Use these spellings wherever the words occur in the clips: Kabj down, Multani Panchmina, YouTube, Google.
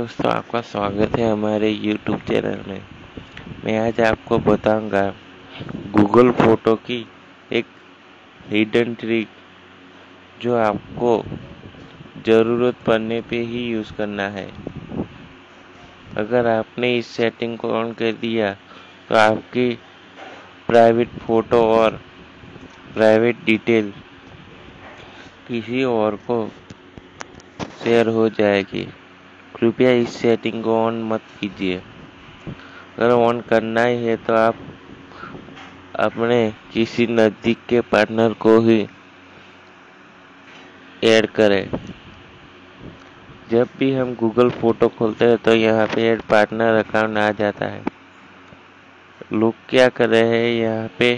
दोस्तों, आपका स्वागत है हमारे YouTube चैनल में। मैं आज आपको बताऊंगा Google फोटो की एक हिडन ट्रिक जो आपको ज़रूरत पड़ने पे ही यूज़ करना है। अगर आपने इस सेटिंग को ऑन कर दिया तो आपकी प्राइवेट फ़ोटो और प्राइवेट डिटेल किसी और को शेयर हो जाएगी। कृपया इस सेटिंग को ऑन मत कीजिए। अगर ऑन करना ही है तो आप अपने किसी नज़दीक के पार्टनर को ही ऐड करें। जब भी हम गूगल फोटो खोलते हैं तो यहाँ पे ऐड पार्टनर अकाउंट आ जाता है। लोग क्या कर रहे हैं, यहाँ पे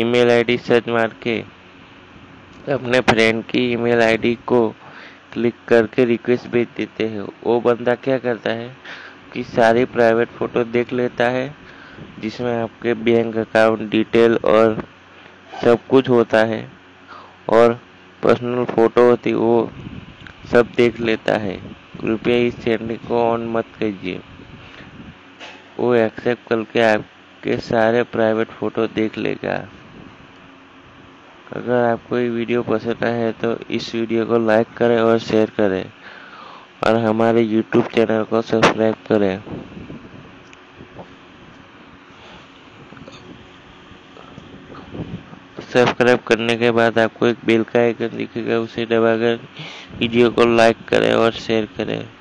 ईमेल आईडी सर्च मार के अपने फ्रेंड की ईमेल आईडी को क्लिक करके रिक्वेस्ट भेज देते हैं। वो बंदा क्या करता है कि सारी प्राइवेट फ़ोटो देख लेता है जिसमें आपके बैंक अकाउंट डिटेल और सब कुछ होता है, और पर्सनल फ़ोटो होती वो सब देख लेता है। कृपया इस सेटिंग को ऑन मत कीजिए। वो एक्सेप्ट करके आपके सारे प्राइवेट फ़ोटो देख लेगा। अगर आपको ये वीडियो पसंद आया है तो इस वीडियो को लाइक करें और शेयर करें, और हमारे YouTube चैनल को सब्सक्राइब करें। सब्सक्राइब करने के बाद आपको एक बेल का आइकन दिखेगा, उसे दबाकर वीडियो को लाइक करें और शेयर करें।